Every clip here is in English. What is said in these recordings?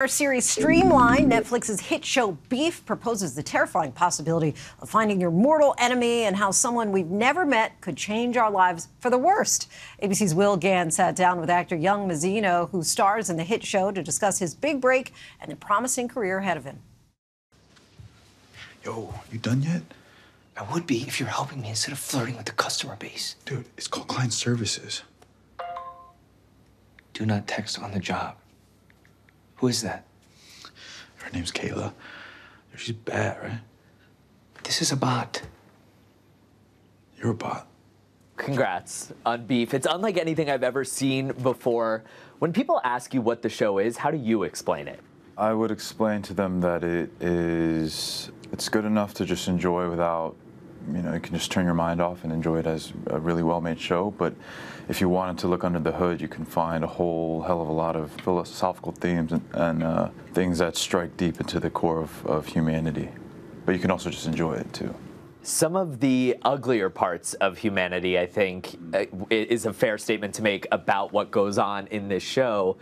Our series Streamline, Netflix's hit show Beef, proposes the terrifying possibility of finding your mortal enemy and how someone we've never met could change our lives for the worst. ABC's Will Ganss sat down with actor Young Mazino, who stars in the hit show, to discuss his big break and the promising career ahead of him. Yo, you done yet? I would be if you're helping me instead of flirting with the customer base. Dude, it's called client services. Do not text on the job. Who is that? Her name's Kayla. She's bad, right? This is a bot. You're a bot. Congrats on Beef. It's unlike anything I've ever seen before. When people ask you what the show is, how do you explain it? I would explain to them that it's good enough to just enjoy without, you know, you can just turn your mind off and enjoy it as a really well-made show. But if you wanted to look under the hood, you can find a whole hell of a lot of philosophical themes and things that strike deep into the core of humanity. But you can also just enjoy it, too. Some of the uglier parts of humanity, I think, is a fair statement to make about what goes on in this show.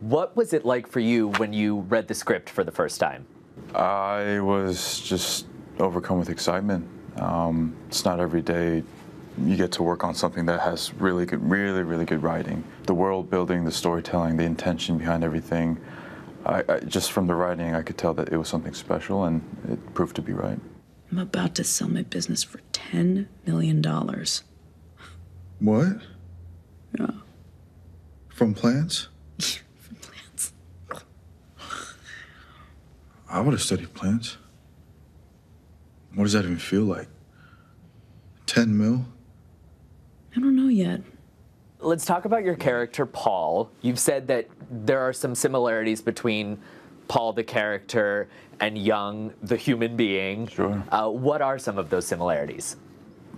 What was it like for you when you read the script for the first time? I was just overcome with excitement. It's not every day you get to work on something that has really good writing. The world building, the storytelling, the intention behind everything. I just from the writing, I could tell that it was something special, and it proved to be right. I'm about to sell my business for $10 million. What? Yeah. From plants? From plants. I would have studied plants. What does that even feel like? 10 mil? I don't know yet. Let's talk about your character, Paul. You've said that there are some similarities between Paul, the character, and Young, the human being. Sure. What are some of those similarities?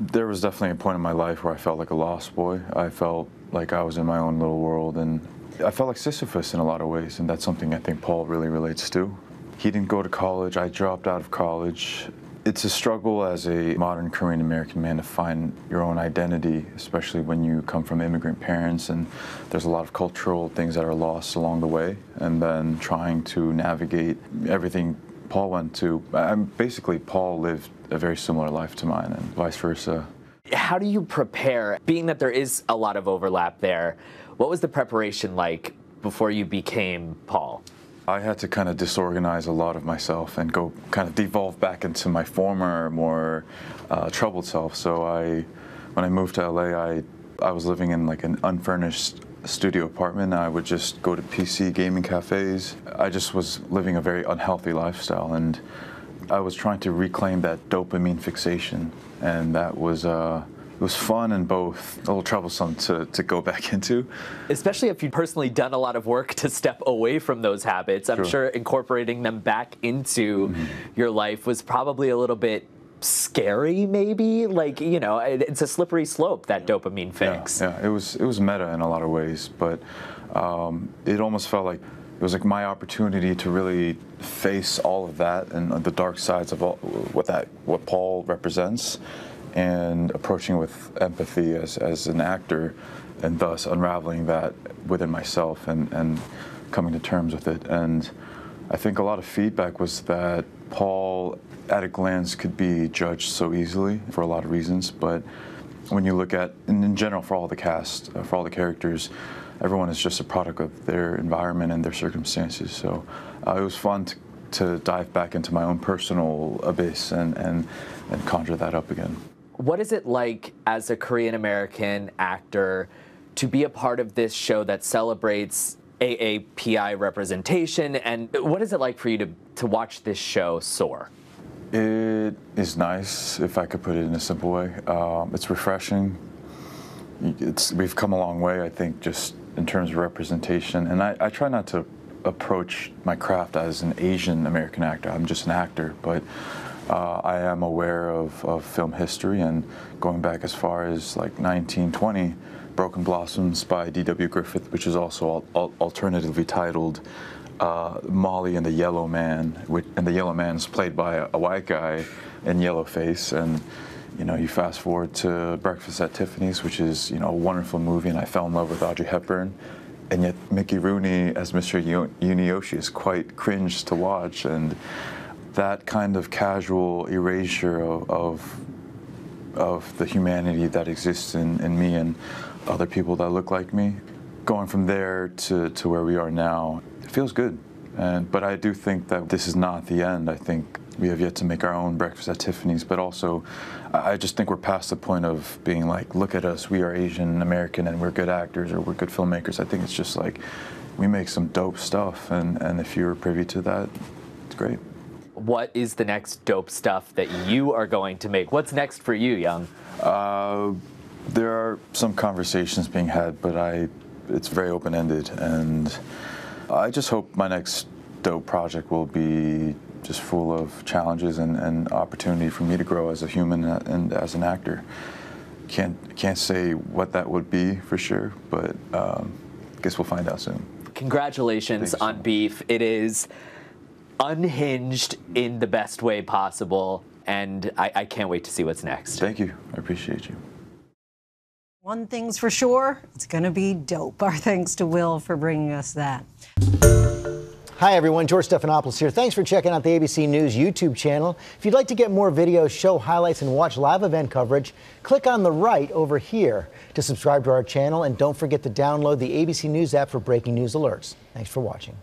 There was definitely a point in my life where I felt like a lost boy. I felt like I was in my own little world, and I felt like Sisyphus in a lot of ways, and that's something I think Paul really relates to. He didn't go to college. I dropped out of college. It's a struggle as a modern Korean-American man to find your own identity, especially when you come from immigrant parents, and there's a lot of cultural things that are lost along the way, and then trying to navigate everything Paul went to. Basically, Paul lived a very similar life to mine, and vice versa. How do you prepare? Being that there is a lot of overlap there, what was the preparation like before you became Paul? I had to kind of disorganize a lot of myself and go kind of devolve back into my former, more troubled self. So when I moved to LA, I was living in like an unfurnished studio apartment. I would just go to PC gaming cafes. I just was living a very unhealthy lifestyle, and I was trying to reclaim that dopamine fixation, and that was it was fun and both a little troublesome to go back into. Especially if you'd personally done a lot of work to step away from those habits. I'm sure incorporating them back into your life was probably a little bit scary, maybe? Like, you know, it's a slippery slope, that dopamine fix. Yeah, it was meta in a lot of ways, but it almost felt like it was like my opportunity to really face all of that and the dark sides of all, what Paul represents, and approaching with empathy as an actor, and thus unraveling that within myself and coming to terms with it. And I think a lot of feedback was that Paul, at a glance, could be judged so easily for a lot of reasons, but when you look at, and in general for all the cast, for all the characters, everyone is just a product of their environment and their circumstances. So it was fun to dive back into my own personal abyss and conjure that up again. What is it like as a Korean-American actor to be a part of this show that celebrates AAPI representation? And what is it like for you to watch this show soar? It is nice, if I could put it in a simple way. It's refreshing. We've come a long way, I think, just in terms of representation. And I try not to approach my craft as an Asian-American actor. I'm just an actor, but I am aware of film history, and going back as far as like 1920, Broken Blossoms by D.W. Griffith, which is also alternatively titled Molly and the Yellow Man, and the Yellow Man is played by a white guy in yellow face. And you know, you fast forward to Breakfast at Tiffany's, which is, you know, a wonderful movie, and I fell in love with Audrey Hepburn. And yet Mickey Rooney as Mr. Yunioshi is quite cringe to watch, and that kind of casual erasure of the humanity that exists in me and other people that look like me. Going from there to where we are now, it feels good. But I do think that this is not the end. I think we have yet to make our own Breakfast at Tiffany's, but also I just think we're past the point of being like, look at us, we are Asian American and we're good actors or we're good filmmakers. I think it's just like, we make some dope stuff, and if you're privy to that, it's great. What is the next dope stuff that you are going to make? What's next for you, Young? There are some conversations being had, but it's very open-ended, and I just hope my next dope project will be just full of challenges and opportunity for me to grow as a human and as an actor. Can't say what that would be for sure, but I guess we'll find out soon. Congratulations on Beef. It is unhinged in the best way possible, and I can't wait to see what's next. Thank you. I appreciate you. One thing's for sure, it's going to be dope. Our thanks to Will for bringing us that. Hi, everyone. George Stephanopoulos here. Thanks for checking out the ABC News YouTube channel. If you'd like to get more videos, show highlights, and watch live event coverage, click on the right over here to subscribe to our channel. And don't forget to download the ABC News app for breaking news alerts. Thanks for watching.